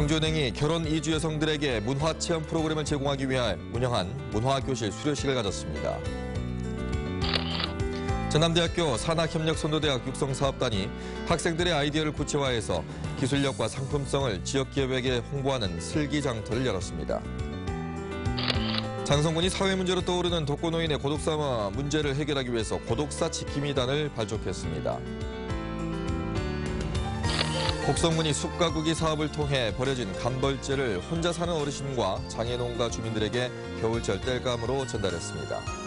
광주은행이 결혼 이주 여성들에게 문화체험 프로그램을 제공하기 위해 운영한 문화교실 수료식을 가졌습니다. 전남대학교 산학협력선도대학 육성사업단이 학생들의 아이디어를 구체화해서 기술력과 상품성을 지역기업에게 홍보하는 슬기장터를 열었습니다. 장성군이 사회문제로 떠오르는 독거노인의 고독사 문제를 해결하기 위해서 고독사 지킴이단을 발족했습니다. 곡성군이 숲가꾸기 사업을 통해 버려진 간벌재를 혼자 사는 어르신과 장애농가 주민들에게 겨울철 땔감으로 전달했습니다.